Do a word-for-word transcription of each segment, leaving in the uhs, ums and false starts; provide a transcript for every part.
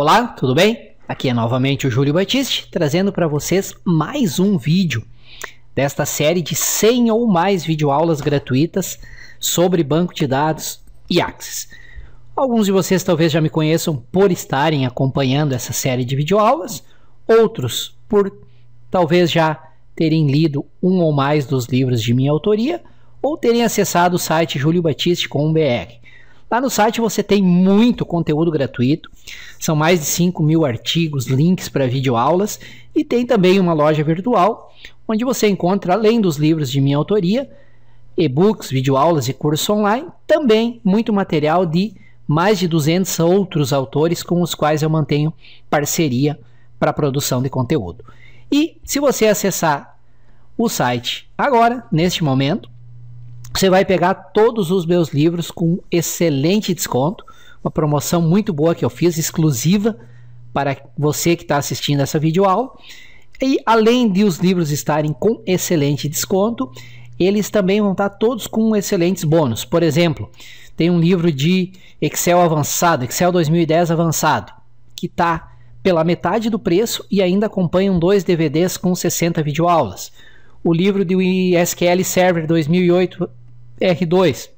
Olá, tudo bem? Aqui é novamente o Júlio Battisti, trazendo para vocês mais um vídeo desta série de cem ou mais videoaulas gratuitas sobre banco de dados e Axis. Alguns de vocês talvez já me conheçam por estarem acompanhando essa série de videoaulas, outros por talvez já terem lido um ou mais dos livros de minha autoria ou terem acessado o site julio battisti ponto com ponto br. Lá no site você tem muito conteúdo gratuito, são mais de cinco mil artigos, links para videoaulas e tem também uma loja virtual onde você encontra, além dos livros de minha autoria, e-books, videoaulas e cursos online, também muito material de mais de duzentos outros autores com os quais eu mantenho parceria para produção de conteúdo. E se você acessar o site agora, neste momento, você vai pegar todos os meus livros com excelente desconto, uma promoção muito boa que eu fiz, exclusiva para você que está assistindo essa videoaula. E além de os livros estarem com excelente desconto, eles também vão estar todos com excelentes bônus. Por exemplo, tem um livro de Excel avançado, Excel dois mil e dez avançado, que está pela metade do preço e ainda acompanham dois D V Ds com sessenta videoaulas. O livro do S Q L Server dois mil e oito R dois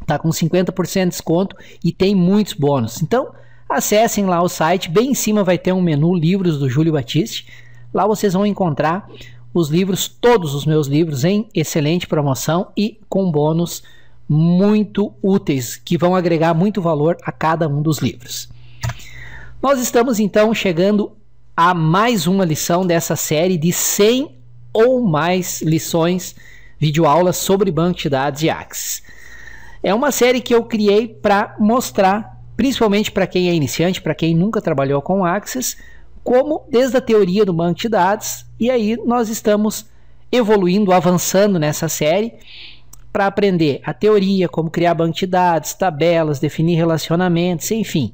está com cinquenta por cento de desconto e tem muitos bônus. Então, acessem lá o site, bem em cima vai ter um menu Livros do Júlio Battisti. Lá vocês vão encontrar os livros, todos os meus livros em excelente promoção e com bônus muito úteis, que vão agregar muito valor a cada um dos livros. Nós estamos então chegando a mais uma lição dessa série de cem ou mais lições, videoaulas sobre banco de dados e Axis. É uma série que eu criei para mostrar, principalmente para quem é iniciante, para quem nunca trabalhou com Axis, como desde a teoria do banco de dados, e aí nós estamos evoluindo, avançando nessa série para aprender a teoria, como criar banco de dados, tabelas, definir relacionamentos, enfim,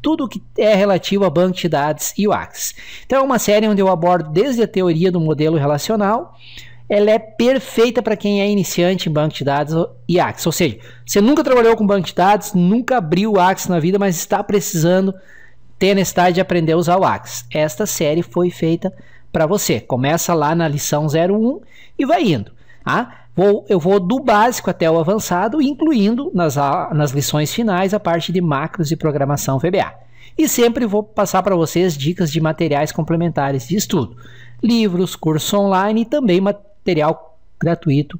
tudo que é relativo a banco de dados e o Axis. Então é uma série onde eu abordo desde a teoria do modelo relacional. Ela é perfeita para quem é iniciante em banco de dados e Axis, ou seja, você nunca trabalhou com banco de dados, nunca abriu o Axis na vida, mas está precisando ter a necessidade de aprender a usar o Axis. Esta série foi feita para você. Começa lá na lição zero um e vai indo. Tá? Vou, eu vou do básico até o avançado, incluindo nas, nas lições finais a parte de macros e programação V B A. E sempre vou passar para vocês dicas de materiais complementares de estudo. Livros, cursos online e também material gratuito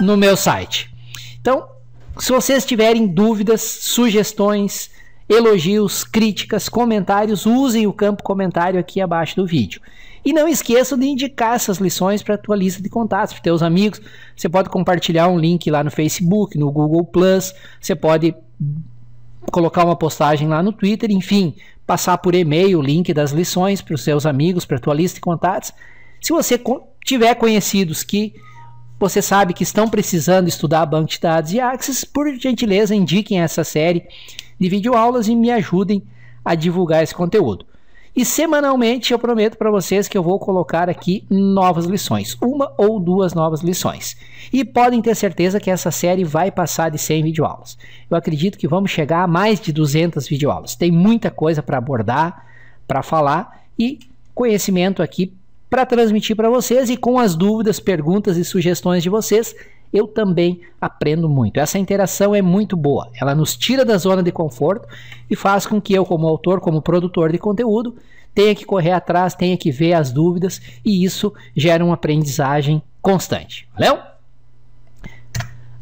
no meu site. Então, se vocês tiverem dúvidas, sugestões, elogios, críticas, comentários, usem o campo comentário aqui abaixo do vídeo. E não esqueçam de indicar essas lições para a tua lista de contatos, para teus amigos. Você pode compartilhar um link lá no Facebook, no Google Plus, você pode colocar uma postagem lá no Twitter, enfim, passar por e-mail o link das lições para os seus amigos, para a tua lista de contatos. Se você tiver conhecidos que você sabe que estão precisando estudar banco de dados e Axis, por gentileza, indiquem essa série de videoaulas e me ajudem a divulgar esse conteúdo. E semanalmente eu prometo para vocês que eu vou colocar aqui novas lições, uma ou duas novas lições. E podem ter certeza que essa série vai passar de cem videoaulas. Eu acredito que vamos chegar a mais de duzentas videoaulas. Tem muita coisa para abordar, para falar e conhecimento aqui para transmitir para vocês, e com as dúvidas, perguntas e sugestões de vocês, eu também aprendo muito. Essa interação é muito boa, ela nos tira da zona de conforto e faz com que eu, como autor, como produtor de conteúdo, tenha que correr atrás, tenha que ver as dúvidas, e isso gera uma aprendizagem constante. Valeu?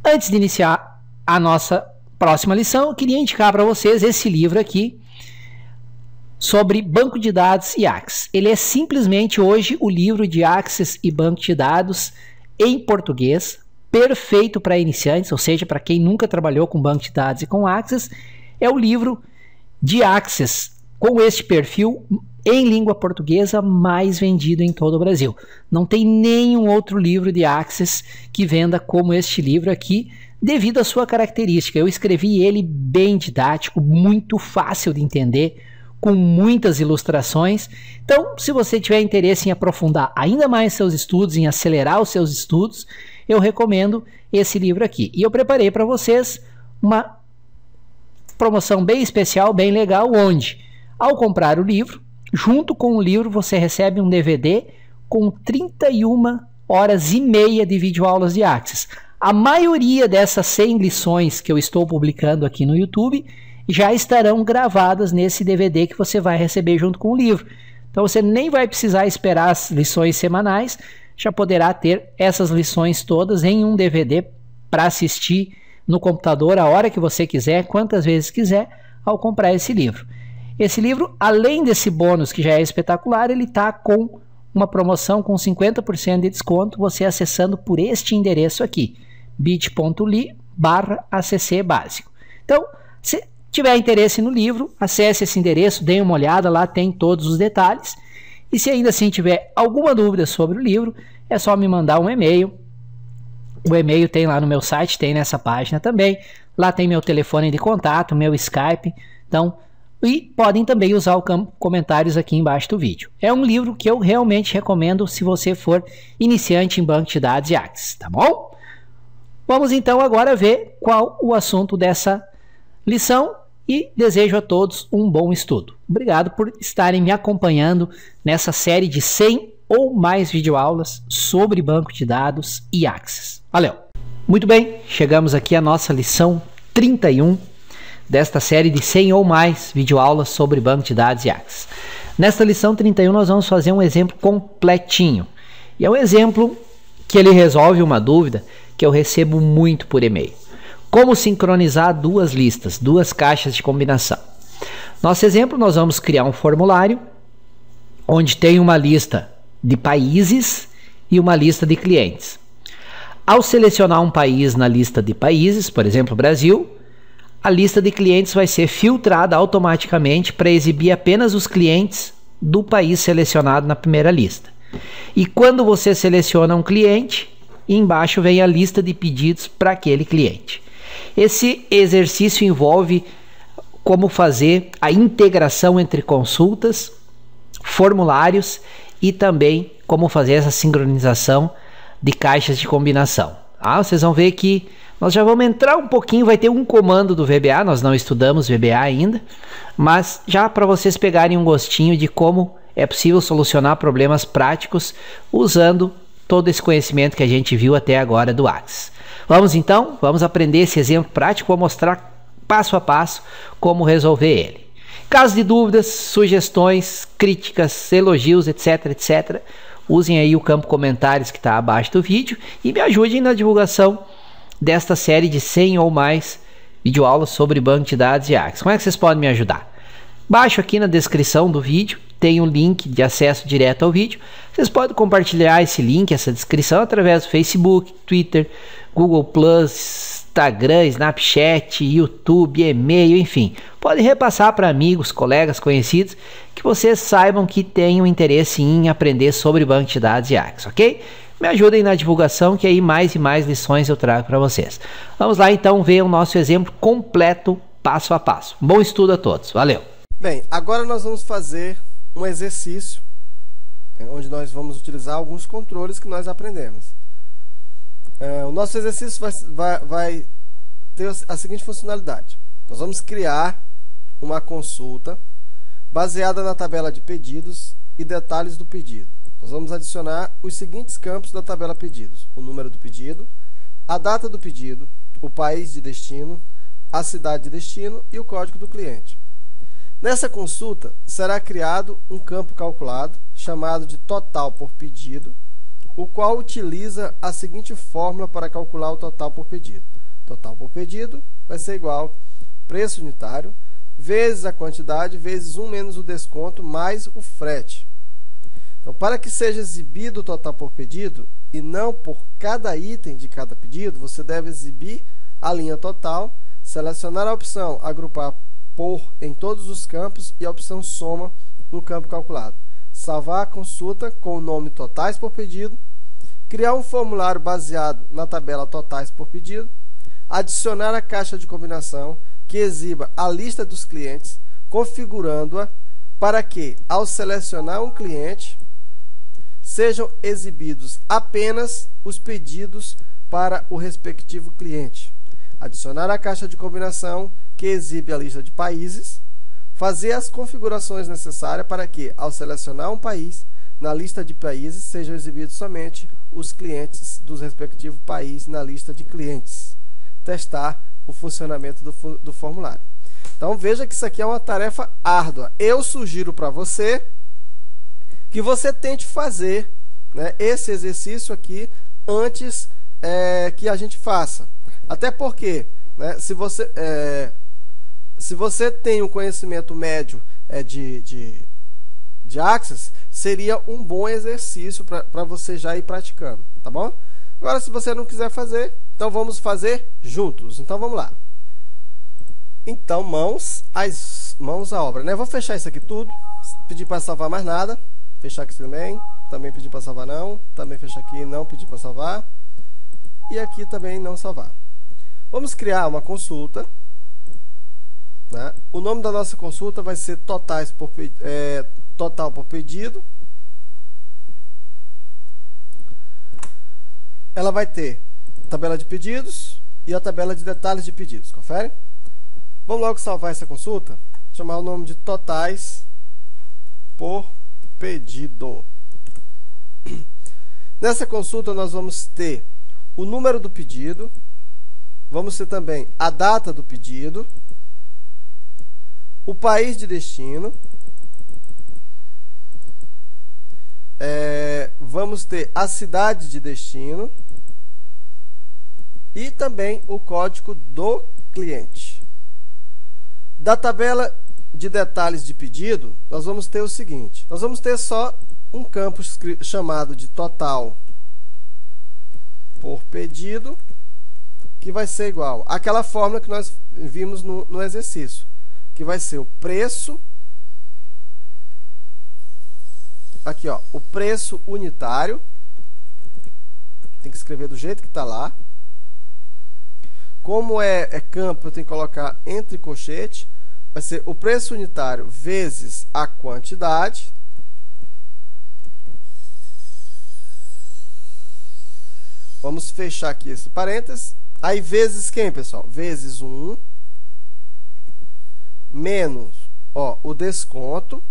Antes de iniciar a nossa próxima lição, eu queria indicar para vocês esse livro aqui, sobre banco de dados e Axis. Ele é simplesmente hoje o livro de Axis e banco de dados em português, perfeito para iniciantes, ou seja, para quem nunca trabalhou com banco de dados e com Axis. É o livro de Axis com este perfil em língua portuguesa mais vendido em todo o Brasil. Não tem nenhum outro livro de Axis que venda como este livro aqui, devido à sua característica. Eu escrevi ele bem didático, muito fácil de entender, com muitas ilustrações. Então, se você tiver interesse em aprofundar ainda mais seus estudos, em acelerar os seus estudos, eu recomendo esse livro aqui. E eu preparei para vocês uma promoção bem especial, bem legal, onde Ao comprar o livro, junto com o livro você recebe um D V D com trinta e uma horas e meia de videoaulas de Axis. A maioria dessas cem lições que eu estou publicando aqui no YouTube já estarão gravadas nesse D V D que você vai receber junto com o livro. Então você nem vai precisar esperar as lições semanais, já poderá ter essas lições todas em um D V D para assistir no computador a hora que você quiser, quantas vezes quiser, ao comprar esse livro. Esse livro, além desse bônus que já é espetacular, ele está com uma promoção com cinquenta por cento de desconto, você acessando por este endereço aqui, bit ponto l y barra A C C básico. Então, se tiver interesse no livro, acesse esse endereço, dê uma olhada, lá tem todos os detalhes. E se ainda assim tiver alguma dúvida sobre o livro, é só me mandar um e-mail. O e-mail tem lá no meu site, tem nessa página também. Lá tem meu telefone de contato, meu Skype. Então, e podem também usar os comentários aqui embaixo do vídeo. É um livro que eu realmente recomendo se você for iniciante em banco de dados e Axis, tá bom? Vamos então agora ver qual o assunto dessa lição e desejo a todos um bom estudo. Obrigado por estarem me acompanhando nessa série de cem ou mais videoaulas sobre banco de dados e Axis. Valeu! Muito bem, chegamos aqui à nossa lição trinta e um desta série de cem ou mais videoaulas sobre banco de dados e Axis. Nesta lição trinta e um nós vamos fazer um exemplo completinho. E é um exemplo que ele resolve uma dúvida que eu recebo muito por e-mail. Como sincronizar duas listas, duas caixas de combinação. Nosso exemplo, nós vamos criar um formulário onde tem uma lista de países e uma lista de clientes. Ao selecionar um país na lista de países, por exemplo, Brasil, a lista de clientes vai ser filtrada automaticamente para exibir apenas os clientes do país selecionado na primeira lista. E quando você seleciona um cliente, embaixo vem a lista de pedidos para aquele cliente. Esse exercício envolve como fazer a integração entre consultas, formulários e também como fazer essa sincronização de caixas de combinação. Ah, vocês vão ver que nós já vamos entrar um pouquinho, vai ter um comando do V B A, nós não estudamos V B A ainda, mas já para vocês pegarem um gostinho de como é possível solucionar problemas práticos usando todo esse conhecimento que a gente viu até agora do Axis. Vamos então, vamos aprender esse exemplo prático, vou mostrar passo a passo como resolver ele. Caso de dúvidas, sugestões, críticas, elogios, etc, etc, usem aí o campo comentários que está abaixo do vídeo e me ajudem na divulgação desta série de cem ou mais videoaulas sobre banco de dados e Axis. Como é que vocês podem me ajudar? Baixo aqui na descrição do vídeo tem um link de acesso direto ao vídeo. Vocês podem compartilhar esse link, essa descrição, através do Facebook, Twitter, Google plus, Instagram, Snapchat, YouTube, e-mail, enfim. Podem repassar para amigos, colegas, conhecidos, que vocês saibam que têm um interesse em aprender sobre banco de dados e Axis, ok? Me ajudem na divulgação, que aí mais e mais lições eu trago para vocês. Vamos lá então ver o nosso exemplo completo, passo a passo. Bom estudo a todos, valeu! Bem, agora nós vamos fazer um exercício, onde nós vamos utilizar alguns controles que nós aprendemos. É, o nosso exercício vai, vai, vai ter a seguinte funcionalidade. Nós vamos criar uma consulta baseada na tabela de pedidos e detalhes do pedido. Nós vamos adicionar os seguintes campos da tabela pedidos. O número do pedido, a data do pedido, o país de destino, a cidade de destino e o código do cliente. Nessa consulta, será criado um campo calculado, chamado de total por pedido, o qual utiliza a seguinte fórmula para calcular o total por pedido. Total por pedido vai ser igual preço unitário, vezes a quantidade, vezes um menos o desconto, mais o frete. Então, para que seja exibido o total por pedido, e não por cada item de cada pedido, você deve exibir a linha total, selecionar a opção agrupar por em todos os campos e a opção soma no campo calculado. Salvar a consulta com o nome totais por pedido, criar um formulário baseado na tabela totais por pedido, adicionar a caixa de combinação que exiba a lista dos clientes, configurando-a para que, ao selecionar um cliente, sejam exibidos apenas os pedidos para o respectivo cliente. Adicionar a caixa de combinação que exibe a lista de países, fazer as configurações necessárias para que, ao selecionar um país, na lista de países sejam exibidos somente os clientes dos respectivos países na lista de clientes. Testar o funcionamento do, do formulário. Então veja que isso aqui é uma tarefa árdua. Eu sugiro para você que você tente fazer, né, esse exercício aqui antes é, que a gente faça. Até porque, né, se, você, é, se você tem um conhecimento médio é, de, de, de Access, seria um bom exercício para você já ir praticando, tá bom? Agora, se você não quiser fazer, então vamos fazer juntos. Então vamos lá. Então, mãos, as mãos à obra, né? Eu vou fechar isso aqui tudo, pedir para salvar mais nada, fechar aqui também, também pedir para salvar não, também fechar aqui não pedir para salvar, e aqui também não salvar. Vamos criar uma consulta, né? O nome da nossa consulta vai ser totais por, é, total por pedido. Ela vai ter tabela de pedidos e a tabela de detalhes de pedidos, confere? Vamos logo salvar essa consulta, chamar o nome de totais por pedido. Nessa consulta nós vamos ter o número do pedido, vamos ter também a data do pedido, o país de destino, é, vamos ter a cidade de destino e também o código do cliente. Da tabela de detalhes de pedido, nós vamos ter o seguinte. Nós vamos ter só um campo chamado de total por pedido, que vai ser igual àquela fórmula que nós vimos no, no exercício, que vai ser o preço, aqui ó, o preço unitário, tem que escrever do jeito que está lá. Como é, é campo, eu tenho que colocar entre colchete, vai ser o preço unitário vezes a quantidade, vamos fechar aqui esse parênteses, aí vezes quem, pessoal? Vezes um, menos ó, o desconto,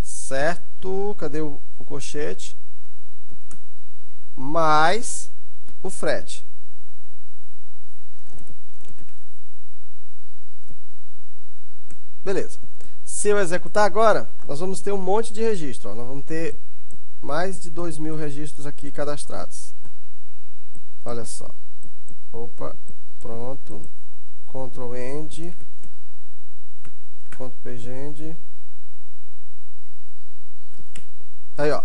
certo? Cadê o, o colchete? Mais o frete. Beleza. Se eu executar agora, nós vamos ter um monte de registro. Ó. Nós vamos ter mais de dois mil registros aqui cadastrados. Olha só. Opa, pronto. Ctrl End. Ctrl Pagend. Aí, ó.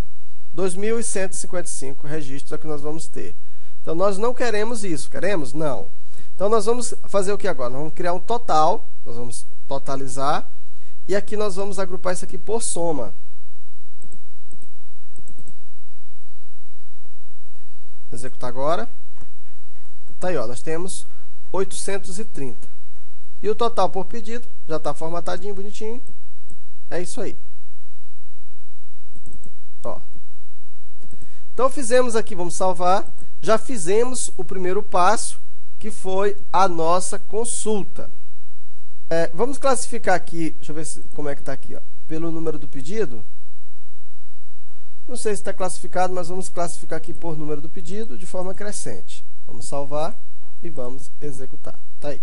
dois mil cento e cinquenta e cinco registros é que nós vamos ter. Então, nós não queremos isso. Queremos? Não. Então, nós vamos fazer o que agora? Nós vamos criar um total. Nós vamos totalizar. E aqui nós vamos agrupar isso aqui por soma. Executar agora. Tá aí, ó. Nós temos oitocentos e trinta. E o total por pedido já está formatadinho, bonitinho. É isso aí. Ó. Então fizemos aqui, vamos salvar, já fizemos o primeiro passo, que foi a nossa consulta. É, vamos classificar aqui, deixa eu ver se, como é que está aqui, ó, pelo número do pedido. Não sei se está classificado, mas vamos classificar aqui por número do pedido de forma crescente. Vamos salvar e vamos executar. Tá aí.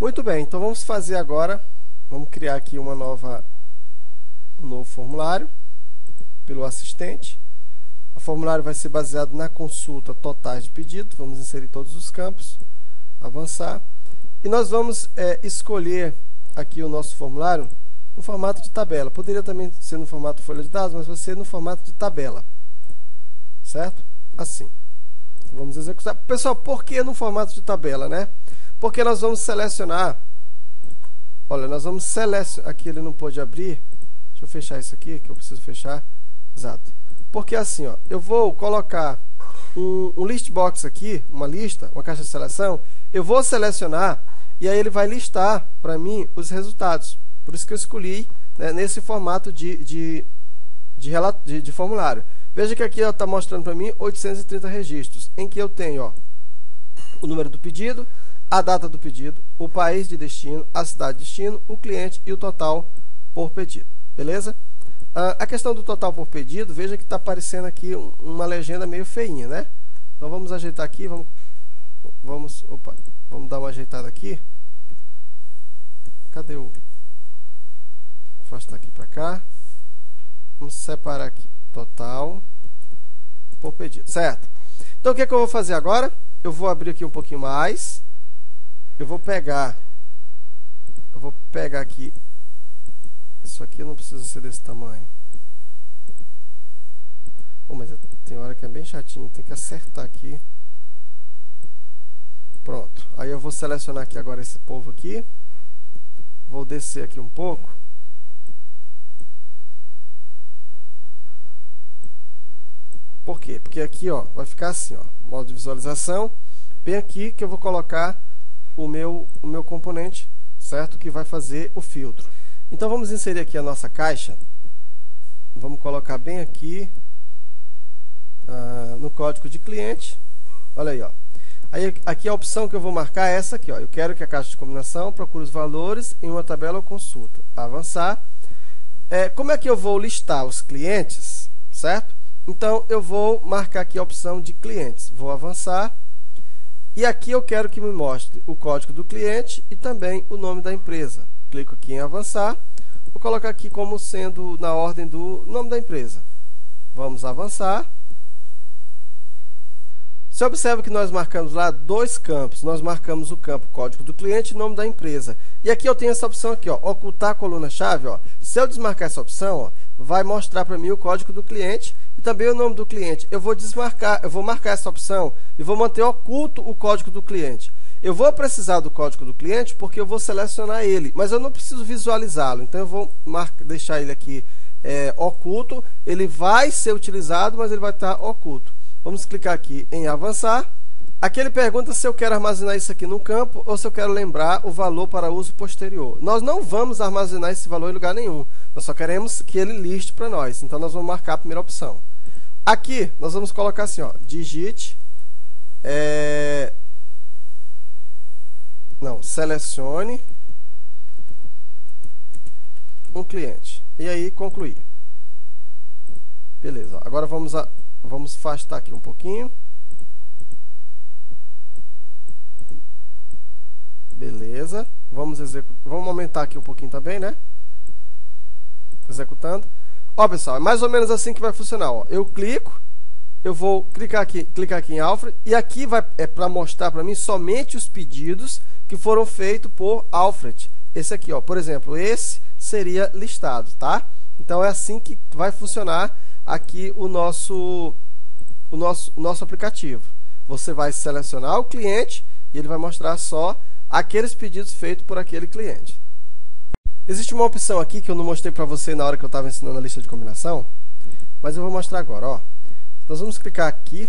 Muito bem, então vamos fazer agora, vamos criar aqui uma nova, um novo formulário. Pelo assistente, o formulário vai ser baseado na consulta totais de pedido. Vamos inserir todos os campos, avançar, e nós vamos é, escolher aqui o nosso formulário no formato de tabela. Poderia também ser no formato folha de dados, mas vai ser no formato de tabela, certo? Assim, vamos executar. Pessoal, por que no formato de tabela, né? Porque nós vamos selecionar, olha, nós vamos selecionar aqui, ele não pôde abrir, deixa eu fechar isso aqui, que eu preciso fechar. Exato. Porque assim, ó, eu vou colocar um, um list box aqui, uma lista, uma caixa de seleção, eu vou selecionar e aí ele vai listar para mim os resultados. Por isso que eu escolhi, né, nesse formato de, de, de, relato, de, de formulário. Veja que aqui está mostrando para mim oitocentos e trinta registros, em que eu tenho ó, o número do pedido, a data do pedido, o país de destino, a cidade de destino, o cliente e o total por pedido. Beleza? Ah, a questão do total por pedido, veja que está aparecendo aqui uma legenda meio feinha, né? Então vamos ajeitar aqui, vamos, vamos, opa, vamos dar uma ajeitada aqui. Cadê o... afastar aqui para cá. Vamos separar aqui. Total por pedido, certo? Então o que é que eu vou fazer agora? Eu vou abrir aqui um pouquinho mais. Eu vou pegar, eu vou pegar aqui. Isso aqui não precisa ser desse tamanho. Oh, mas tem hora que é bem chatinho, tem que acertar aqui. Pronto. Aí eu vou selecionar aqui agora esse povo aqui. Vou descer aqui um pouco. Por quê? Porque aqui, ó, vai ficar assim, ó, modo de visualização, bem aqui que eu vou colocar o meu, o meu componente, certo? Que vai fazer o filtro. Então vamos inserir aqui a nossa caixa, vamos colocar bem aqui uh, no código de cliente, olha aí, ó. Aí, aqui a opção que eu vou marcar é essa aqui, ó, eu quero que a caixa de combinação procure os valores em uma tabela ou consulta, avançar. É, como é que eu vou listar os clientes, certo? Então, eu vou marcar aqui a opção de clientes. Vou avançar. E aqui eu quero que me mostre o código do cliente e também o nome da empresa. Clico aqui em avançar. Vou colocar aqui como sendo na ordem do nome da empresa. Vamos avançar. Você observa que nós marcamos lá dois campos. Nós marcamos o campo código do cliente e nome da empresa. E aqui eu tenho essa opção aqui, ó, ocultar a coluna-chave. Se eu desmarcar essa opção, ó, vai mostrar para mim o código do cliente e também o nome do cliente. Eu vou desmarcar, eu vou marcar essa opção e vou manter oculto o código do cliente. Eu vou precisar do código do cliente porque eu vou selecionar ele, mas eu não preciso visualizá-lo. Então eu vou marcar, deixar ele aqui é, oculto. Ele vai ser utilizado, mas ele vai estar oculto. Vamos clicar aqui em avançar. Aqui ele pergunta se eu quero armazenar isso aqui no campo ou se eu quero lembrar o valor para uso posterior. Nós não vamos armazenar esse valor em lugar nenhum. Nós só queremos que ele liste para nós. Então nós vamos marcar a primeira opção. Aqui nós vamos colocar assim, ó, digite, é... não, selecione um cliente. E aí concluir. Beleza, ó. Agora vamos, a... vamos afastar aqui um pouquinho. Beleza, vamos executar, vamos aumentar aqui um pouquinho também, né? Executando. Ó, pessoal, é mais ou menos assim que vai funcionar, ó. Eu clico, eu vou clicar aqui, clicar aqui em Alfred e aqui vai é para mostrar para mim somente os pedidos que foram feitos por Alfred. Esse aqui, ó, por exemplo, esse seria listado, tá? Então é assim que vai funcionar aqui o nosso o nosso o nosso aplicativo. Você vai selecionar o cliente e ele vai mostrar só aqueles pedidos feitos por aquele cliente. Existe uma opção aqui que eu não mostrei para você na hora que eu estava ensinando a lista de combinação, mas eu vou mostrar agora, ó. Nós vamos clicar aqui,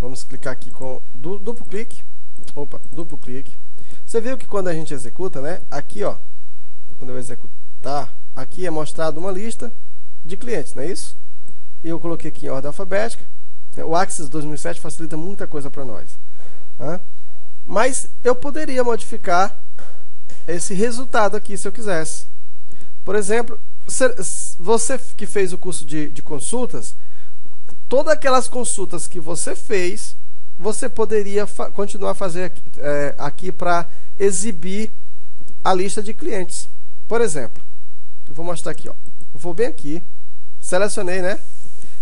vamos clicar aqui com du duplo clique, opa, duplo clique. Você viu que quando a gente executa, né, aqui, ó, quando eu executar, aqui é mostrado uma lista de clientes, não é isso? E eu coloquei aqui em ordem alfabética. O Access dois mil e sete facilita muita coisa para nós, né? Mas eu poderia modificar esse resultado aqui se eu quisesse. Por exemplo, você que fez o curso de, de consultas, todas aquelas consultas que você fez, você poderia fa- continuar a fazer aqui, é, aqui para exibir a lista de clientes. Por exemplo, eu vou mostrar aqui, ó. Eu vou bem aqui, selecionei, né?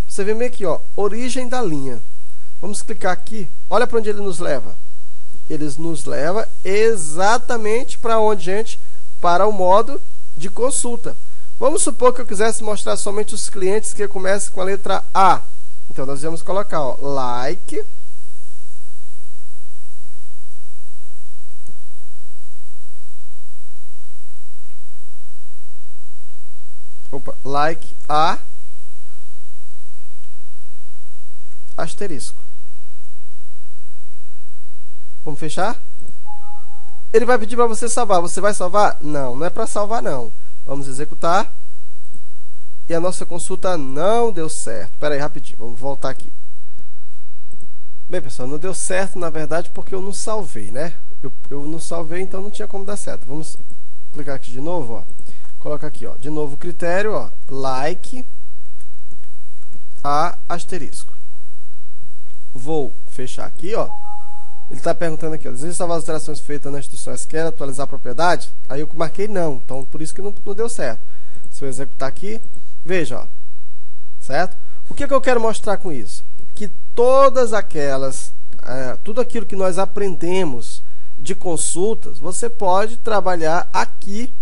Você vem bem aqui, ó, origem da linha. Vamos clicar aqui, olha para onde ele nos leva. Eles nos levam exatamente para onde, gente? Para o modo de consulta. Vamos supor que eu quisesse mostrar somente os clientes que começam com a letra A. Então, nós vamos colocar, ó, like. Opa, like A. Asterisco. Vamos fechar? Ele vai pedir para você salvar. Você vai salvar? Não, não é para salvar não. Vamos executar. E a nossa consulta não deu certo. Espera aí, rapidinho. Vamos voltar aqui. Bem, pessoal, não deu certo, na verdade, porque eu não salvei, né? Eu, eu não salvei, então não tinha como dar certo. Vamos clicar aqui de novo, ó. Coloca aqui, ó, de novo o critério, ó, like a asterisco. Vou fechar aqui, ó. Ele está perguntando aqui, ó, deseja salvar as alterações feitas na instrução S Q L, atualizar a propriedade? Aí eu marquei não, então por isso que não, não deu certo. Se eu executar aqui, veja, ó, certo? O que, que eu quero mostrar com isso? Que todas aquelas, é, tudo aquilo que nós aprendemos de consultas, você pode trabalhar aqui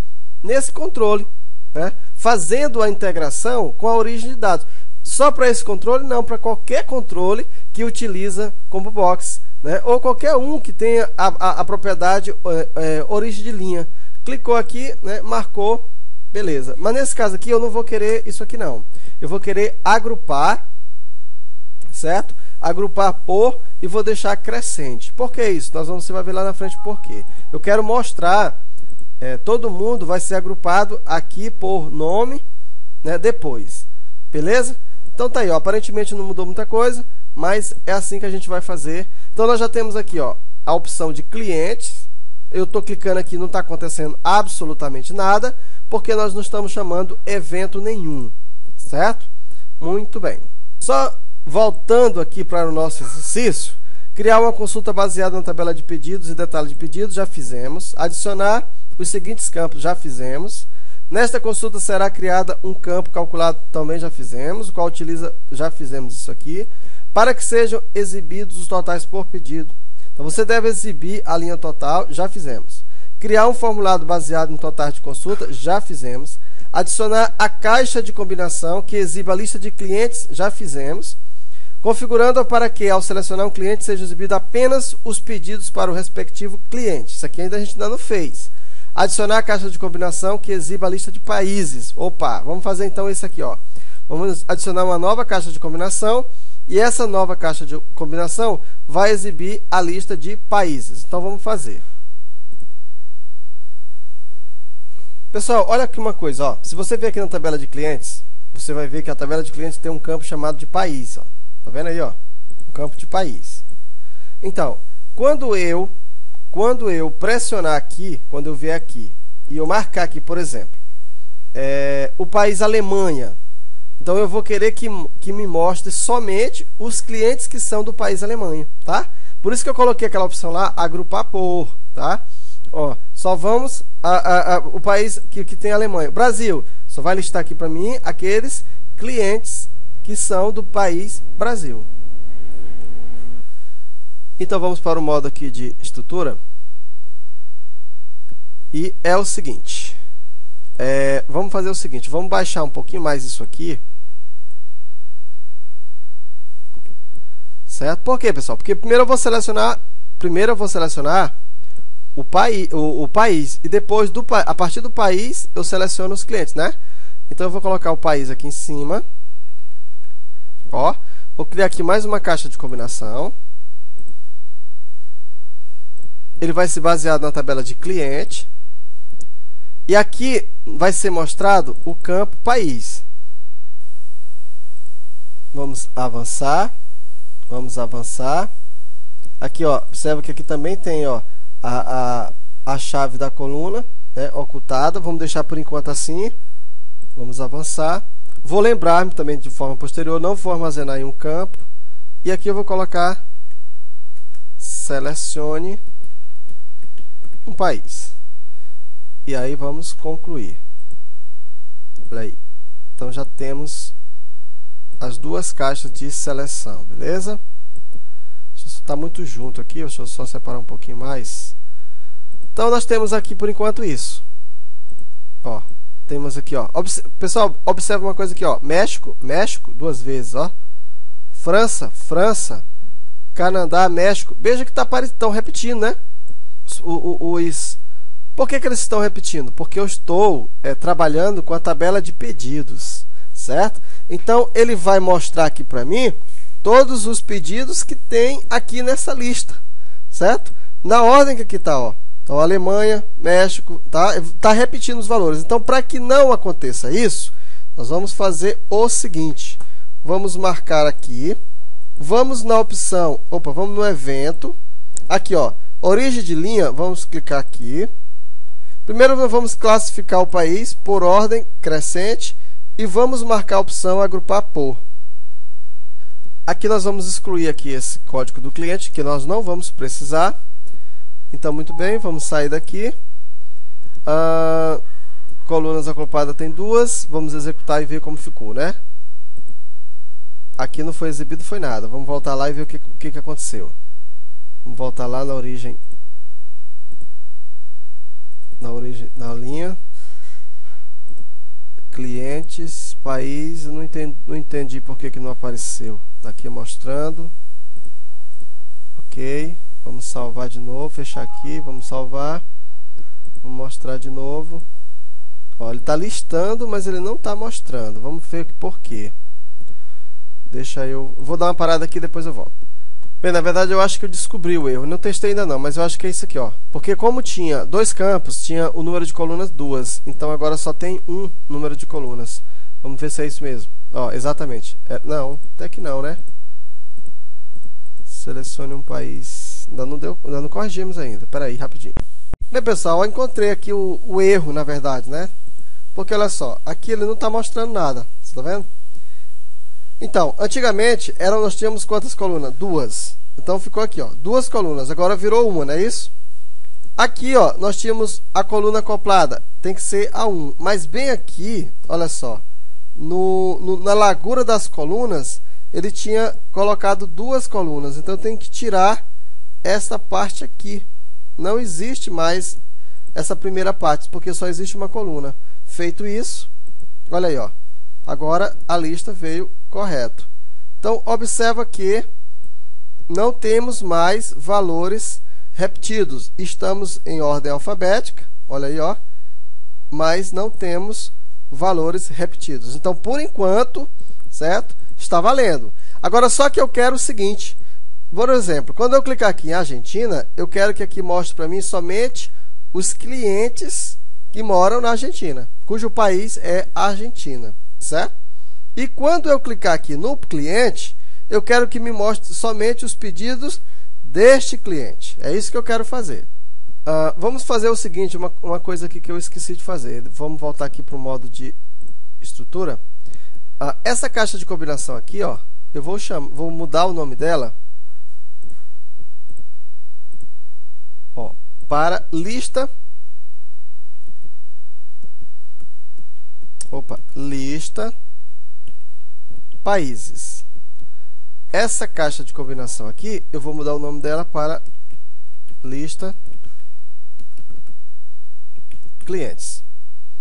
nesse controle, né? Fazendo a integração com a origem de dados. Só para esse controle? Não, para qualquer controle que utiliza combo box, né? Ou qualquer um que tenha a, a, a propriedade é, é, origem de linha. Clicou aqui, né? Marcou, beleza. Mas nesse caso aqui eu não vou querer isso aqui não. Eu vou querer agrupar, certo? Agrupar por e vou deixar crescente. Por que isso? Nós vamos, você vai ver lá na frente por quê. Eu quero mostrar, é, todo mundo vai ser agrupado aqui por nome, né? Depois, beleza? Então tá aí, ó, aparentemente não mudou muita coisa, mas é assim que a gente vai fazer. Então nós já temos aqui, ó, a opção de clientes. Eu estou clicando aqui, não está acontecendo absolutamente nada, porque nós não estamos chamando evento nenhum, certo? Muito bem. Só voltando aqui para o nosso exercício, criar uma consulta baseada na tabela de pedidos e detalhe de pedidos, já fizemos. Adicionar os seguintes campos, já fizemos. Nesta consulta será criada um campo calculado, também já fizemos, o qual utiliza, já fizemos isso aqui, para que sejam exibidos os totais por pedido. Então você deve exibir a linha total, já fizemos. Criar um formulário baseado no total de consulta, já fizemos. Adicionar a caixa de combinação que exiba a lista de clientes, já fizemos. Configurando-a para que, ao selecionar um cliente, seja exibido apenas os pedidos para o respectivo cliente. Isso aqui ainda a gente ainda não fez. Adicionar a caixa de combinação que exiba a lista de países. Opa, vamos fazer então isso aqui, ó. Vamos adicionar uma nova caixa de combinação e essa nova caixa de combinação vai exibir a lista de países. Então vamos fazer. Pessoal, olha aqui uma coisa, ó. Se você ver aqui na tabela de clientes, você vai ver que a tabela de clientes tem um campo chamado de país, ó. Tá vendo aí, ó? Um campo de país. Então, quando eu Quando eu pressionar aqui, quando eu vier aqui, e eu marcar aqui, por exemplo, é, o país Alemanha, então eu vou querer que, que me mostre somente os clientes que são do país Alemanha, tá? Por isso que eu coloquei aquela opção lá, agrupar por, tá? Ó, só vamos, a, a, a, o país que, que tem a Alemanha, Brasil, só vai listar aqui para mim aqueles clientes que são do país Brasil. Então vamos para o modo aqui de estrutura. E é o seguinte, é, vamos fazer o seguinte, vamos baixar um pouquinho mais isso aqui, certo? Por quê, pessoal? Porque primeiro eu vou selecionar, primeiro eu vou selecionar o, pai, o, o país e depois, do, a partir do país, eu seleciono os clientes, né? Então eu vou colocar o país aqui em cima, ó, vou criar aqui mais uma caixa de combinação. Ele vai ser baseado na tabela de cliente. E aqui vai ser mostrado o campo país. Vamos avançar. Vamos avançar. Aqui, ó, observa que aqui também tem, ó, a, a, a chave da coluna, né, ocultada. Vamos deixar por enquanto assim. Vamos avançar. Vou lembrar-me também de forma posterior, não vou armazenar em um campo. E aqui eu vou colocar selecione um país. E aí vamos concluir. Olha aí. Então já temos as duas caixas de seleção, beleza? Está muito junto aqui, deixa eu só separar um pouquinho mais. Então nós temos aqui por enquanto isso. Ó, temos aqui, ó. Obse- Pessoal, observa uma coisa aqui, ó. México, México, duas vezes, ó. França, França, Canadá, México. Veja que está tão repetindo, né? Os, por que, que eles estão repetindo? Porque eu estou é, trabalhando com a tabela de pedidos, certo? Então ele vai mostrar aqui para mim todos os pedidos que tem aqui nessa lista, certo? Na ordem que aqui está, ó. Então Alemanha, México, tá? Tá repetindo os valores. Então para que não aconteça isso, nós vamos fazer o seguinte: vamos marcar aqui, Vamos na opção, opa, vamos no evento. Aqui, ó, origem de linha, vamos clicar aqui. Primeiro nós vamos classificar o país por ordem crescente e vamos marcar a opção agrupar por. Aqui nós vamos excluir aqui esse código do cliente que nós não vamos precisar. Então, muito bem, vamos sair daqui. Ah, colunas agrupadas tem duas, vamos executar e ver como ficou, né? Aqui não foi exibido, foi nada. Vamos voltar lá e ver o que, o que aconteceu. Vamos voltar lá na origem, na origem, na linha, clientes, país. Não entendi, não entendi por que que não apareceu. Tá aqui mostrando. Ok, vamos salvar de novo, fechar aqui, vamos salvar, vamos mostrar de novo. Ó, ele tá listando, mas ele não tá mostrando. Vamos ver por quê. Deixa eu... Vou dar uma parada aqui, depois eu volto. Bem, na verdade eu acho que eu descobri o erro. Não testei ainda não, mas eu acho que é isso aqui, ó. Porque como tinha dois campos, tinha o número de colunas duas. Então agora só tem um número de colunas. Vamos ver se é isso mesmo. Ó, exatamente. É, não, até que não, né? Selecione um país. Ainda não, deu, ainda não corrigimos ainda. Espera aí, rapidinho. Bem, pessoal, eu encontrei aqui o, o erro, na verdade, né? Porque, olha só, aqui ele não tá mostrando nada. Você tá vendo? Então, antigamente, era, nós tínhamos quantas colunas? Duas. Então, ficou aqui, ó, duas colunas. Agora virou uma, não é isso? Aqui, ó, nós tínhamos a coluna acoplada. Tem que ser a um. Mas bem aqui, olha só, no, no, na largura das colunas, ele tinha colocado duas colunas. Então, tem que tirar essa parte aqui. Não existe mais essa primeira parte, porque só existe uma coluna. Feito isso, olha aí, ó. Agora, a lista veio correto. Então, observa que não temos mais valores repetidos. Estamos em ordem alfabética, olha aí, ó, mas não temos valores repetidos. Então, por enquanto, certo? Está valendo. Agora, só que eu quero o seguinte. Por exemplo, quando eu clicar aqui em Argentina, eu quero que aqui mostre para mim somente os clientes que moram na Argentina, cujo país é a Argentina. Certo? E quando eu clicar aqui no cliente, eu quero que me mostre somente os pedidos deste cliente. É isso que eu quero fazer. Uh, vamos fazer o seguinte, uma, uma coisa aqui que eu esqueci de fazer. Vamos voltar aqui para o modo de estrutura. Uh, essa caixa de combinação aqui, ó, eu vou, chamar, vou mudar o nome dela, ó, para lista... Opa, lista países. Essa caixa de combinação aqui, eu vou mudar o nome dela para lista clientes.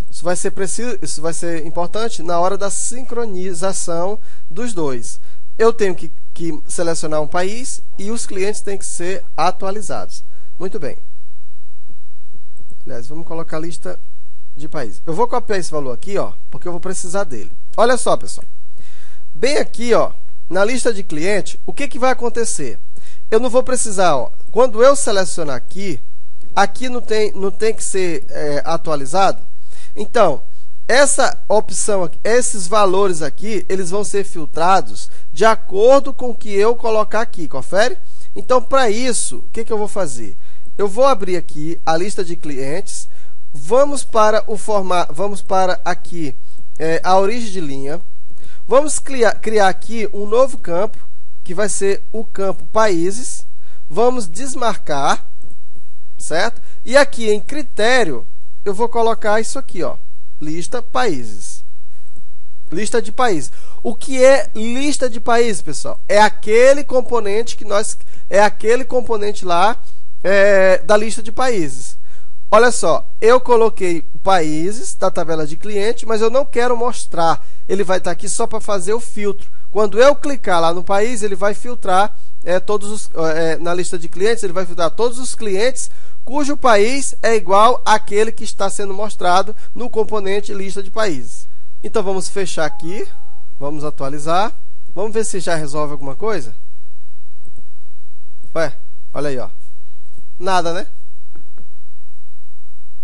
Isso vai ser preciso, isso vai ser importante na hora da sincronização dos dois. Eu tenho que, que selecionar um país e os clientes têm que ser atualizados. Muito bem. Aliás, vamos colocar a lista de país. Eu vou copiar esse valor aqui, ó, porque eu vou precisar dele. Olha só, pessoal. Bem aqui, ó, na lista de cliente, o que que vai acontecer? Eu não vou precisar, ó, quando eu selecionar aqui, aqui não tem, não tem que ser é, atualizado. Então, essa opção aqui, esses valores aqui, eles vão ser filtrados de acordo com o que eu colocar aqui, confere? Então, para isso, o que que eu vou fazer? Eu vou abrir aqui a lista de clientes. Vamos para o formato, vamos para aqui é, a origem de linha. Vamos criar, criar aqui um novo campo, que vai ser o campo países. Vamos desmarcar, certo? E aqui em critério, eu vou colocar isso aqui, ó, lista países. Lista de países. O que é lista de países, pessoal? É aquele componente que nós, é aquele componente lá é, da lista de países. Olha só, eu coloquei países da tabela de cliente, mas eu não quero mostrar. Ele vai estar aqui só para fazer o filtro. Quando eu clicar lá no país, ele vai filtrar é, todos os, é, na lista de clientes, ele vai filtrar todos os clientes cujo país é igual àquele que está sendo mostrado no componente lista de países. Então vamos fechar aqui, vamos atualizar, vamos ver se já resolve alguma coisa. Ué, olha aí, ó, nada, né?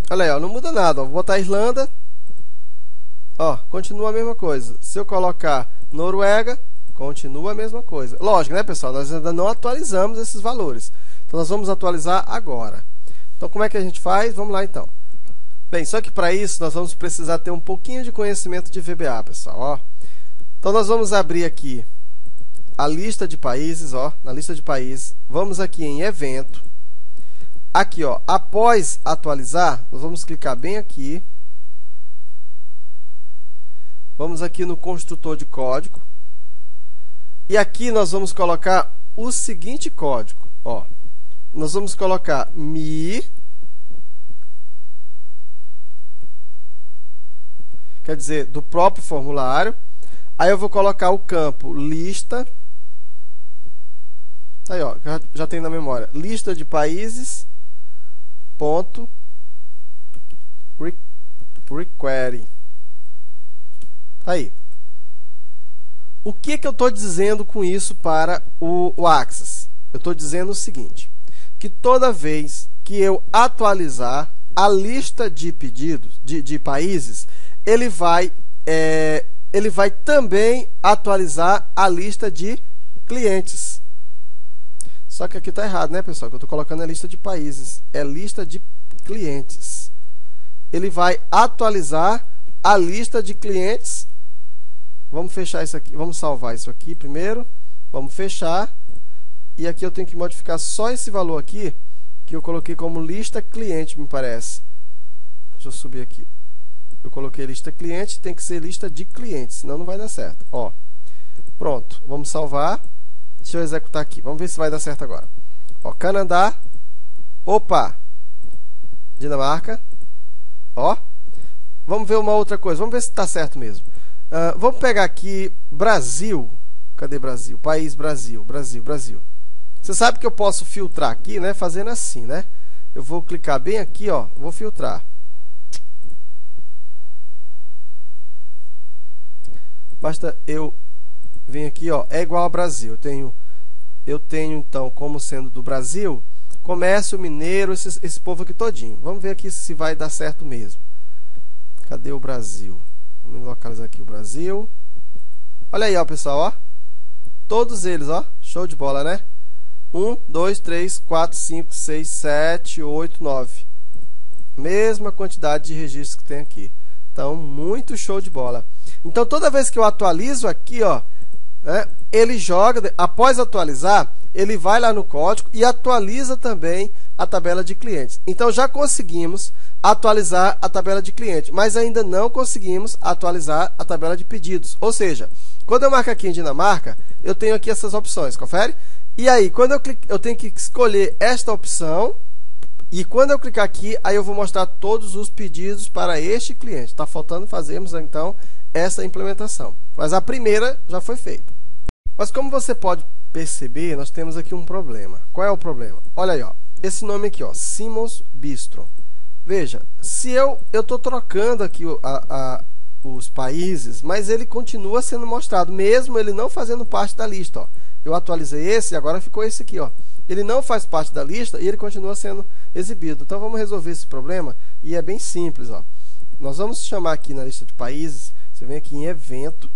Olha aí, ó, não muda nada, ó. Vou botar Irlanda, ó, continua a mesma coisa. Se eu colocar Noruega, Continua a mesma coisa. Lógico, né, pessoal? Nós ainda não atualizamos esses valores. Então, nós vamos atualizar agora. Então, como é que a gente faz? Vamos lá, então. Bem, só que para isso, nós vamos precisar ter um pouquinho de conhecimento de V B A, pessoal. Ó. Então, nós vamos abrir aqui a lista de países. Ó. Na lista de países, vamos aqui em evento. Aqui, ó, após atualizar, nós vamos clicar bem aqui. Vamos aqui no construtor de código. E aqui nós vamos colocar o seguinte código. Ó. Nós vamos colocar mi. Quer dizer, do próprio formulário. Aí eu vou colocar o campo lista. Tá aí, ó, já, já tem na memória. Lista de países. Ponto. Requery. Tá aí. O que que eu estou dizendo com isso para o, o Access? Eu estou dizendo o seguinte, que toda vez que eu atualizar a lista de pedidos, de, de países, ele vai, é, ele vai também atualizar a lista de clientes. Só que aqui está errado, né, pessoal? Que eu estou colocando a lista de países, é lista de clientes. Ele vai atualizar a lista de clientes. Vamos fechar isso aqui, vamos salvar isso aqui primeiro. Vamos fechar. E aqui eu tenho que modificar só esse valor aqui, que eu coloquei como lista cliente, me parece. Deixa eu subir aqui. Eu coloquei lista cliente, tem que ser lista de clientes, senão não vai dar certo. Ó. Pronto, vamos salvar. Deixa eu executar aqui, vamos ver se vai dar certo agora. Ó, Canadá. Opa! Dinamarca. Ó. Vamos ver uma outra coisa, vamos ver se está certo mesmo. Uh, vamos pegar aqui Brasil. Cadê Brasil? País Brasil, Brasil, Brasil. Você sabe que eu posso filtrar aqui, né? Fazendo assim, né? Eu vou clicar bem aqui, ó. Vou filtrar. Basta eu vir aqui, ó. É igual a Brasil. Eu tenho, eu tenho então, como sendo do Brasil, comércio mineiro, esse, esse povo aqui todinho. Vamos ver aqui se vai dar certo mesmo. Cadê o Brasil? Vamos localizar aqui o Brasil. Olha aí, ó, pessoal, ó. Todos eles, ó. Show de bola, né? um, dois, três, quatro, cinco, seis, sete, oito, nove. Mesma quantidade de registros que tem aqui. Então, muito show de bola. Então, toda vez que eu atualizo aqui, ó, né, ele joga, após atualizar, ele vai lá no código e atualiza também a tabela de clientes. Então, já conseguimos atualizar a tabela de cliente, mas ainda não conseguimos atualizar a tabela de pedidos. Ou seja, quando eu marco aqui em Dinamarca, eu tenho aqui essas opções, confere? E aí, quando eu clico, eu tenho que escolher esta opção, e quando eu clicar aqui, aí eu vou mostrar todos os pedidos para este cliente. Está faltando fazermos, então, essa implementação. Mas a primeira já foi feita. Mas como você pode perceber, nós temos aqui um problema. Qual é o problema? Olha aí, ó. Esse nome aqui, ó, Simons Bistro. Veja, se eu eu tô trocando aqui a, a, os países, mas ele continua sendo mostrado, mesmo ele não fazendo parte da lista, ó. Eu atualizei esse e agora ficou esse aqui, ó. Ele não faz parte da lista e ele continua sendo exibido. Então vamos resolver esse problema e é bem simples, ó. Nós vamos chamar aqui na lista de países, você vem aqui em evento,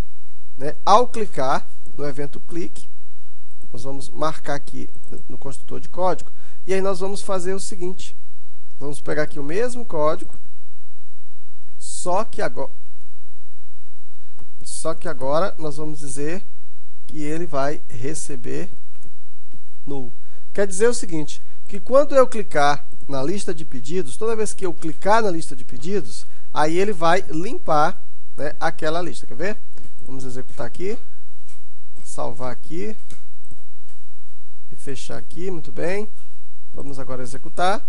né? Ao clicar no evento clique, nós vamos marcar aqui no construtor de código. E aí nós vamos fazer o seguinte. Vamos pegar aqui o mesmo código. Só que agora Só que agora nós vamos dizer que ele vai receber null. Quer dizer o seguinte, que quando eu clicar na lista de pedidos, toda vez que eu clicar na lista de pedidos, aí ele vai limpar, né, aquela lista. Quer ver? Vamos executar aqui. Salvar aqui. E fechar aqui, muito bem. Vamos agora executar.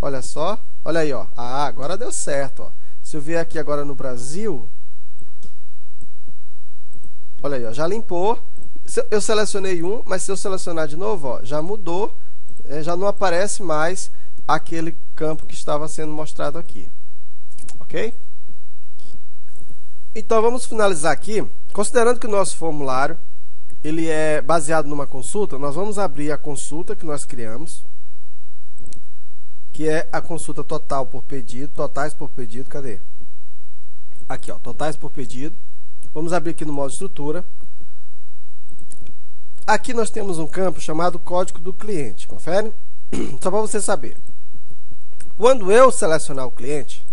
Olha só, olha aí, ó. Ah, agora deu certo, ó. Se eu vier aqui agora no Brasil, olha aí, ó, já limpou. Eu selecionei um, mas se eu selecionar de novo, ó, já mudou, já não aparece mais aquele campo que estava sendo mostrado aqui. Ok? Então vamos finalizar aqui, considerando que o nosso formulário ele é baseado numa consulta. Nós vamos abrir a consulta que nós criamos, que é a consulta total por pedido, totais por pedido, cadê? Aqui, ó, totais por pedido. Vamos abrir aqui no modo estrutura. Aqui nós temos um campo chamado código do cliente, confere? Só para você saber. Quando eu selecionar o cliente,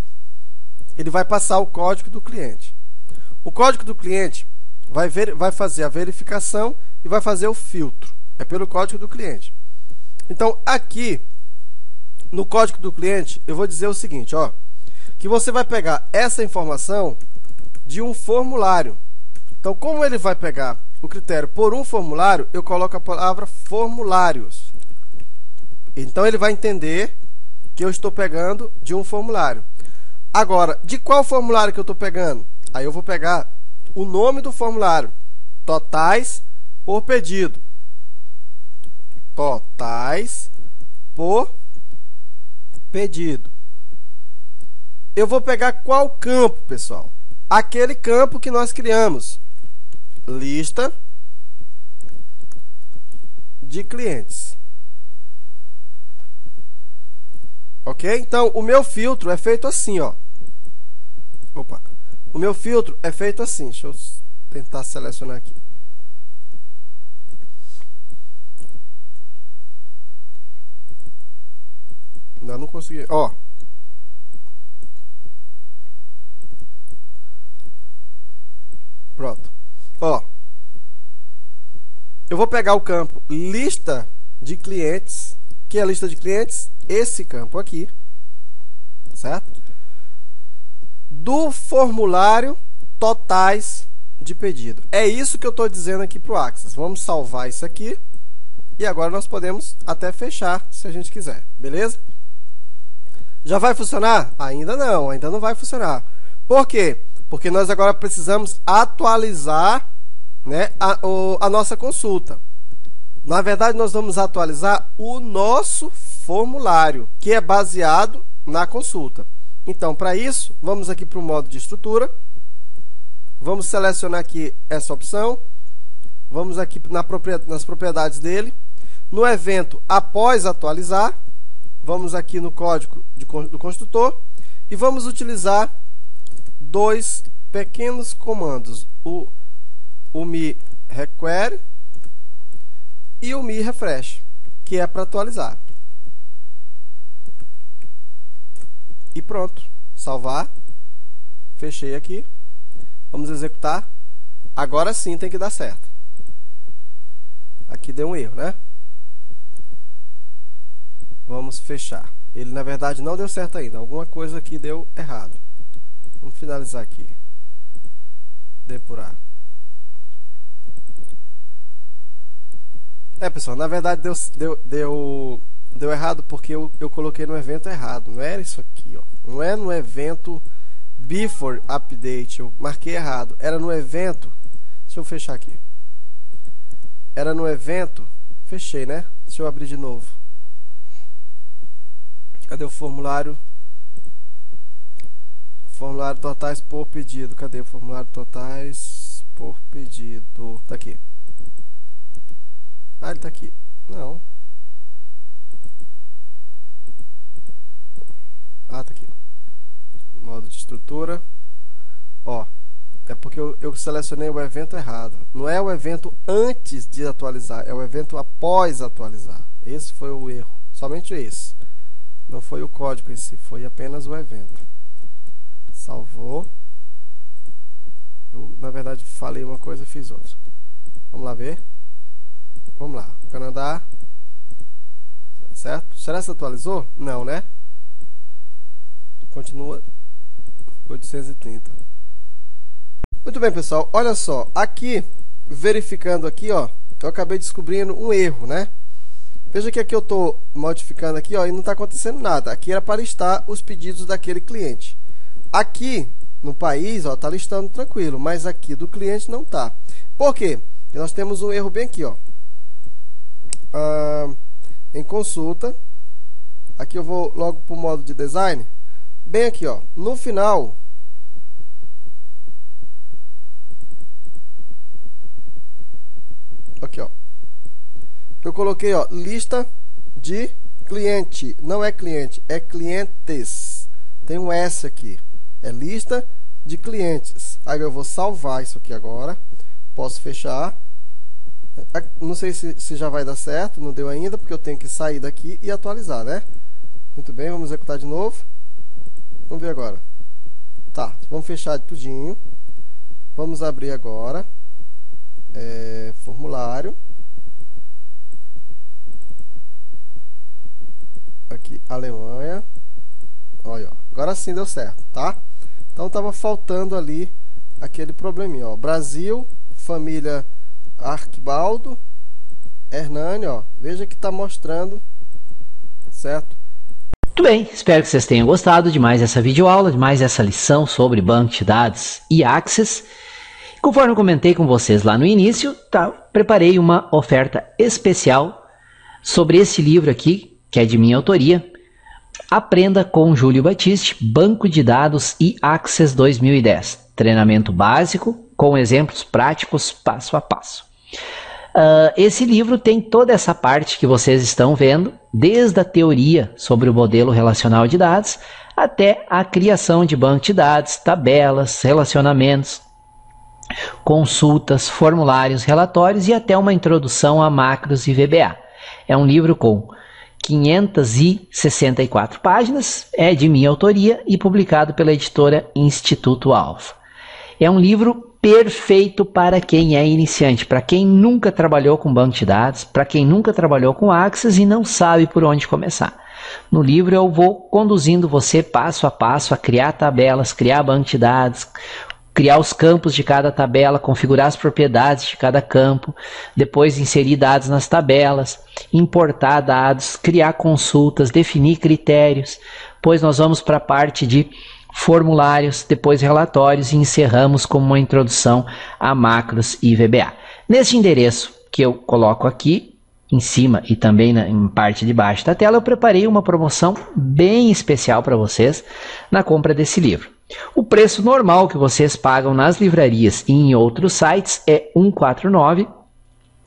ele vai passar o código do cliente. O código do cliente vai, ver, vai fazer a verificação e vai fazer o filtro. É pelo código do cliente. Então, aqui, no código do cliente, eu vou dizer o seguinte, ó, que você vai pegar essa informação de um formulário. Então, como ele vai pegar o critério por um formulário, eu coloco a palavra formulários. Então ele vai entender que eu estou pegando de um formulário. Agora, de qual formulário que eu estou pegando? Aí eu vou pegar o nome do formulário. Totais por pedido. Totais por pedido. Eu vou pegar qual campo, pessoal? Aquele campo que nós criamos. Lista de clientes. Ok? Então, o meu filtro é feito assim, ó. Opa. O meu filtro é feito assim. Deixa eu tentar selecionar aqui. Ainda não consegui. Ó. Pronto. Ó, eu vou pegar o campo lista de clientes, que é a lista de clientes, esse campo aqui, certo? Do formulário totais de pedido. É isso que eu estou dizendo aqui para o Axis. Vamos salvar isso aqui e agora nós podemos até fechar se a gente quiser, beleza? Já vai funcionar? Ainda não, ainda não vai funcionar. Por quê? Porque nós agora precisamos atualizar, né, a, a nossa consulta. Na verdade, nós vamos atualizar o nosso formulário, que é baseado na consulta. Então, para isso, vamos aqui para o modo de estrutura. Vamos selecionar aqui essa opção. Vamos aqui na propriedade, nas propriedades dele. No evento, após atualizar, vamos aqui no código de, do construtor e vamos utilizar dois pequenos comandos, o, o me requer e o me refresh, que é para atualizar. E pronto, salvar, fechei aqui, vamos executar. Agora sim tem que dar certo. Aqui deu um erro, né? Vamos fechar. Ele na verdade não deu certo ainda, alguma coisa aqui deu errado. Vamos finalizar aqui. Depurar. É, pessoal, na verdade deu, deu, deu, deu errado porque eu, eu coloquei no evento errado. Não era isso aqui, ó. Não é no evento before update. Eu marquei errado. Era no evento... Deixa eu fechar aqui. Era no evento... Fechei, né? Deixa eu abrir de novo. Cadê o formulário... Formulário totais por pedido. Cadê o formulário totais por pedido? Tá aqui. Ah, ele tá aqui. Não. Ah, tá aqui. Modo de estrutura. Ó, é porque eu, eu selecionei o evento errado. Não é o evento antes de atualizar, é o evento após atualizar. Esse foi o erro. Somente esse. Não foi o código esse, foi apenas o evento. Salvou. Eu, na verdade, falei uma coisa e fiz outra. Vamos lá ver. Vamos lá. Canadá. Certo? Será que se atualizou? Não, né? Continua oitocentos e trinta. Muito bem, pessoal. Olha só. Aqui, verificando aqui, ó. Eu acabei descobrindo um erro, né? Veja que aqui eu tô modificando aqui, ó. E não tá acontecendo nada. Aqui era para listar os pedidos daquele cliente. Aqui no país, ó, tá listando tranquilo, mas aqui do cliente não tá. Por quê? Porque nós temos um erro bem aqui, ó. Ah, em consulta, aqui eu vou logo pro modo de design, bem aqui, ó, no final. Aqui, ó. Eu coloquei, ó, lista de cliente, não é cliente, é clientes. Tem um S aqui. É lista de clientes. Aí eu vou salvar isso aqui agora. Posso fechar. Não sei se, se já vai dar certo, não deu ainda, porque eu tenho que sair daqui e atualizar, né? Muito bem, vamos executar de novo. Vamos ver agora. Tá, vamos fechar tudinho. Vamos abrir agora é, formulário. Aqui, Alemanha. Olha, ó, agora sim deu certo, tá? Então tava faltando ali aquele probleminha, ó. Brasil, família Arquibaldo, Hernani, ó. Veja que tá mostrando, certo? Muito bem, espero que vocês tenham gostado de mais essa videoaula, de mais essa lição sobre banco de dados e Access. Conforme eu comentei com vocês lá no início, tá, preparei uma oferta especial sobre esse livro aqui, que é de minha autoria. Aprenda com Júlio Battisti, Banco de Dados e Access dois mil e dez. Treinamento básico com exemplos práticos passo a passo. Uh, esse livro tem toda essa parte que vocês estão vendo, desde a teoria sobre o modelo relacional de dados, até a criação de banco de dados, tabelas, relacionamentos, consultas, formulários, relatórios e até uma introdução a macros e V B A. É um livro com quinhentas e sessenta e quatro páginas, é de minha autoria e publicado pela editora Instituto Alfa. É um livro perfeito para quem é iniciante, para quem nunca trabalhou com banco de dados, para quem nunca trabalhou com Access e não sabe por onde começar. No livro eu vou conduzindo você passo a passo a criar tabelas, criar banco de dados, criar os campos de cada tabela, configurar as propriedades de cada campo, depois inserir dados nas tabelas, importar dados, criar consultas, definir critérios, depois nós vamos para a parte de formulários, depois relatórios e encerramos com uma introdução a macros e V B A. Neste endereço que eu coloco aqui em cima e também na em parte de baixo da tela, eu preparei uma promoção bem especial para vocês na compra desse livro. O preço normal que vocês pagam nas livrarias e em outros sites é cento e quarenta e nove reais.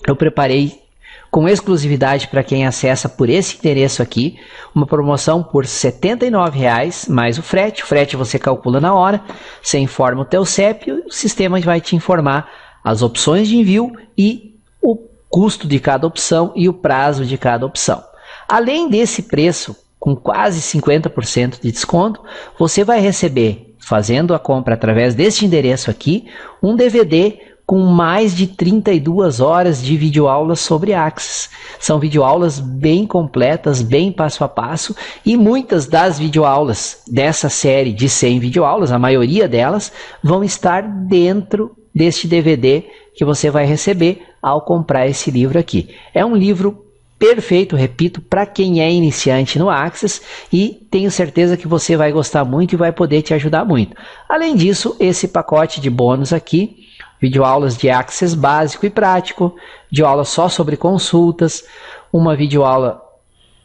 Eu preparei com exclusividade para quem acessa por esse endereço aqui, uma promoção por setenta e nove reais mais o frete. O frete você calcula na hora, você informa o teu C E P, o sistema vai te informar as opções de envio e o custo de cada opção e o prazo de cada opção. Além desse preço, com quase cinquenta por cento de desconto, você vai receber, fazendo a compra através deste endereço aqui, um D V D com mais de trinta e duas horas de videoaulas sobre Access. São videoaulas bem completas, bem passo a passo, e muitas das videoaulas dessa série de cem videoaulas, a maioria delas, vão estar dentro deste D V D que você vai receber ao comprar esse livro aqui. É um livro perfeito, repito, para quem é iniciante no Access e tenho certeza que você vai gostar muito e vai poder te ajudar muito. Além disso, esse pacote de bônus aqui, videoaulas de Access básico e prático, de aula só sobre consultas, uma videoaula,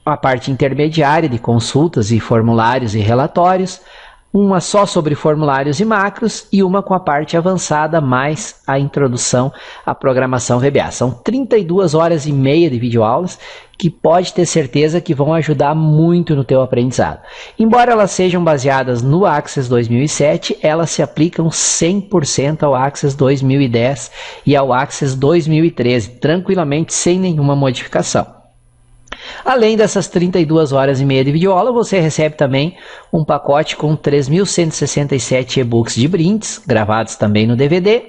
a parte intermediária de consultas e formulários e relatórios, uma só sobre formulários e macros e uma com a parte avançada mais a introdução à programação V B A. São trinta e duas horas e meia de videoaulas que pode ter certeza que vão ajudar muito no teu aprendizado. Embora elas sejam baseadas no Access dois mil e sete, elas se aplicam cem por cento ao Access dois mil e dez e ao Access dois mil e treze, tranquilamente sem nenhuma modificação. Além dessas trinta e duas horas e meia de videoaula, você recebe também um pacote com três mil cento e sessenta e sete e-books de brindes, gravados também no D V D,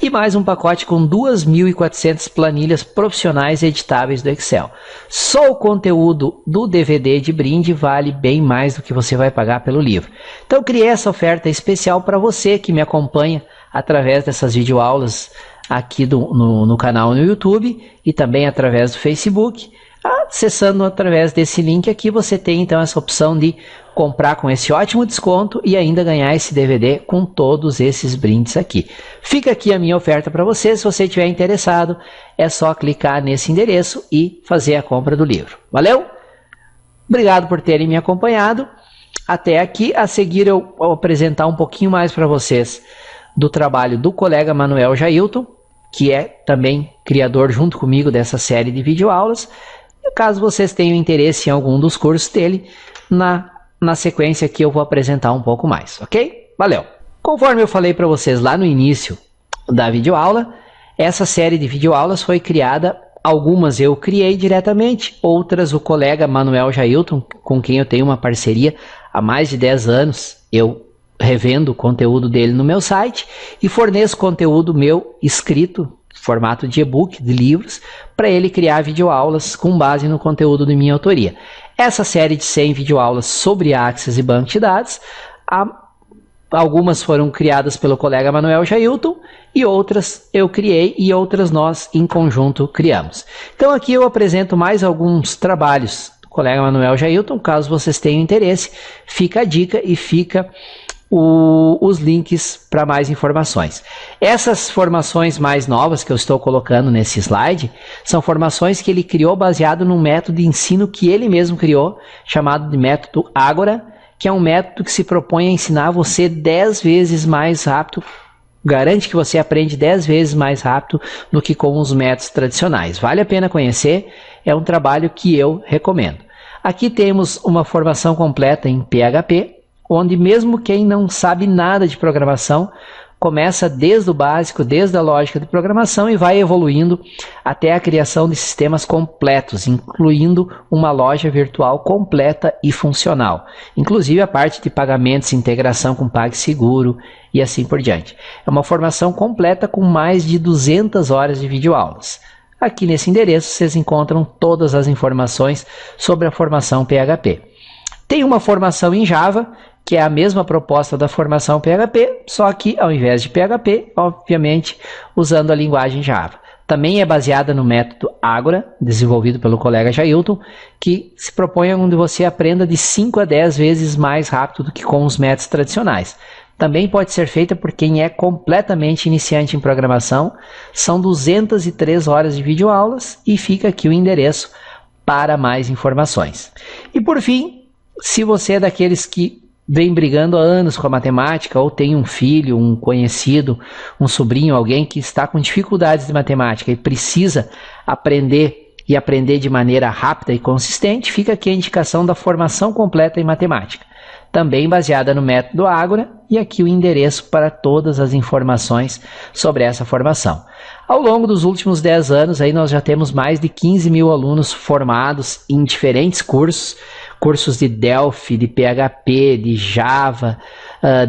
e mais um pacote com duas mil e quatrocentas planilhas profissionais editáveis do Excel. Só o conteúdo do D V D de brinde vale bem mais do que você vai pagar pelo livro. Então, eu criei essa oferta especial para você que me acompanha através dessas videoaulas aqui do, no, no canal no YouTube e também através do Facebook. Acessando através desse link aqui, você tem então essa opção de comprar com esse ótimo desconto e ainda ganhar esse D V D com todos esses brindes aqui. Fica aqui a minha oferta para você, se você estiver interessado, é só clicar nesse endereço e fazer a compra do livro. Valeu? Obrigado por terem me acompanhado. Até aqui, a seguir eu vou apresentar um pouquinho mais para vocês do trabalho do colega Manuel Jailton, que é também criador junto comigo dessa série de videoaulas. Caso vocês tenham interesse em algum dos cursos dele, na, na sequência aqui eu vou apresentar um pouco mais, ok? Valeu! Conforme eu falei para vocês lá no início da videoaula, Essa série de videoaulas foi criada, algumas eu criei diretamente, outras o colega Manuel Jailton, com quem eu tenho uma parceria há mais de dez anos, eu revendo o conteúdo dele no meu site e forneço conteúdo meu escrito, formato de e-book, de livros, para ele criar videoaulas com base no conteúdo de minha autoria. Essa série de cem videoaulas sobre Axis e banco de dados, a algumas foram criadas pelo colega Manuel Jailton e outras eu criei e outras nós em conjunto criamos. Então aqui eu apresento mais alguns trabalhos do colega Manuel Jailton, caso vocês tenham interesse, fica a dica e fica o, os links para mais informações. Essas formações mais novas que eu estou colocando nesse slide, são formações que ele criou baseado num método de ensino que ele mesmo criou, chamado de método Ágora, que é um método que se propõe a ensinar você dez vezes mais rápido, garante que você aprende dez vezes mais rápido do que com os métodos tradicionais. Vale a pena conhecer, é um trabalho que eu recomendo. Aqui temos uma formação completa em P H P, onde mesmo quem não sabe nada de programação, começa desde o básico, desde a lógica de programação e vai evoluindo até a criação de sistemas completos, incluindo uma loja virtual completa e funcional. Inclusive a parte de pagamentos, integração com PagSeguro e assim por diante. É uma formação completa com mais de duzentas horas de videoaulas. Aqui nesse endereço vocês encontram todas as informações sobre a formação P H P. Tem uma formação em Java, que é a mesma proposta da formação P H P, só que ao invés de P H P, obviamente, usando a linguagem Java. Também é baseada no método Ágora, desenvolvido pelo colega Jailton, que se propõe onde você aprenda de cinco a dez vezes mais rápido do que com os métodos tradicionais. Também pode ser feita por quem é completamente iniciante em programação. São duzentas e três horas de videoaulas e fica aqui o endereço para mais informações. E por fim, se você é daqueles que vem brigando há anos com a matemática, ou tem um filho, um conhecido, um sobrinho, alguém que está com dificuldades de matemática e precisa aprender e aprender de maneira rápida e consistente, fica aqui a indicação da formação completa em matemática, também baseada no método Ágora, e aqui o endereço para todas as informações sobre essa formação. Ao longo dos últimos dez anos, aí nós já temos mais de quinze mil alunos formados em diferentes cursos, cursos de Delphi, de P H P, de Java,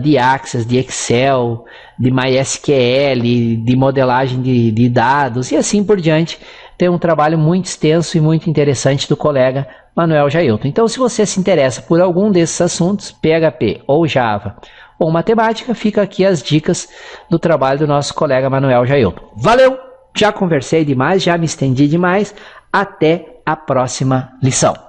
de Axis, de Excel, de MySQL, de modelagem de, de dados e assim por diante. Tem um trabalho muito extenso e muito interessante do colega Manuel Jailton. Então, se você se interessa por algum desses assuntos, P H P ou Java ou matemática, fica aqui as dicas do trabalho do nosso colega Manuel Jailton. Valeu! Já conversei demais, já me estendi demais. Até a próxima lição.